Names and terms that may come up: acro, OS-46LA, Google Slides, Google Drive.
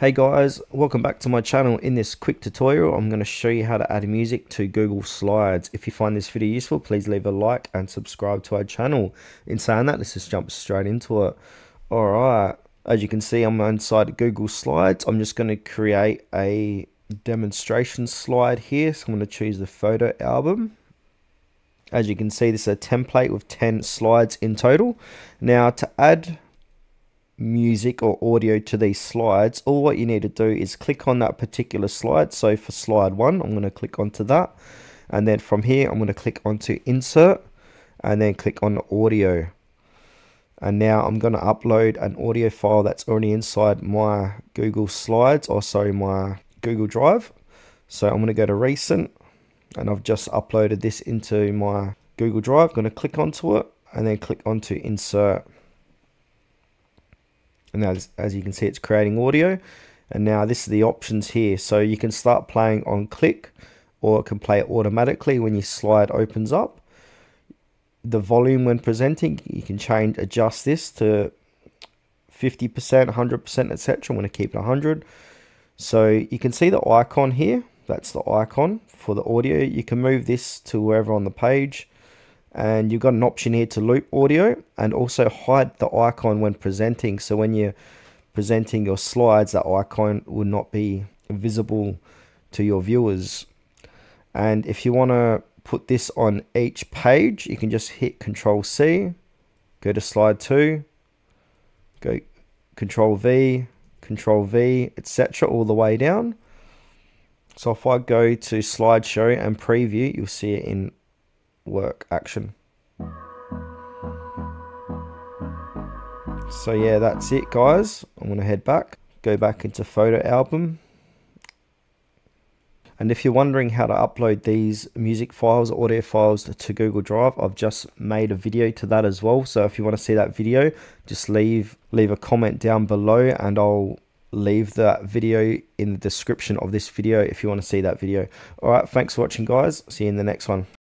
Hey guys, welcome back to my channel. In this quick tutorial, I'm going to show you how to add music to Google Slides. If you find this video useful, please leave a like and subscribe to our channel. In saying that, let's just jump straight into it. Alright, as you can see, I'm inside Google Slides. I'm just going to create a demonstration slide here. So I'm going to choose the photo album. As you can see, this is a template with 10 slides in total. Now to add music or audio to these slides, all what you need to do is click on that particular slide. So for slide one, I'm going to click onto that, and then from here I'm going to click onto insert and then click on audio. And now I'm going to upload an audio file that's already inside my Google Slides, or sorry, my Google Drive. So I'm going to go to recent, and I've just uploaded this into my Google Drive. I'm going to click onto it and then click onto insert. And as you can see, it's creating audio. And now this is the options here. So you can start playing on click, or it can play automatically when your slide opens up. The volume when presenting, you can adjust this to 50%, 100%, etc. I'm going to keep it 100. So you can see the icon here. That's the icon for the audio. You can move this to wherever on the page. And you've got an option here to loop audio and also hide the icon when presenting. So when you're presenting your slides, that icon will not be visible to your viewers. And if you want to put this on each page, you can just hit Control C, go to slide 2, go Control V, etc., all the way down. So if I go to slideshow and preview, you'll see it in work action. So yeah, that's it guys. I'm gonna head back, go back into photo album. And if you're wondering how to upload these music files, audio files to Google Drive, I've just made a video to that as well. So if you want to see that video, just leave a comment down below, and I'll leave that video in the description of this video if you want to see that video. All right, thanks for watching guys. See you in the next one.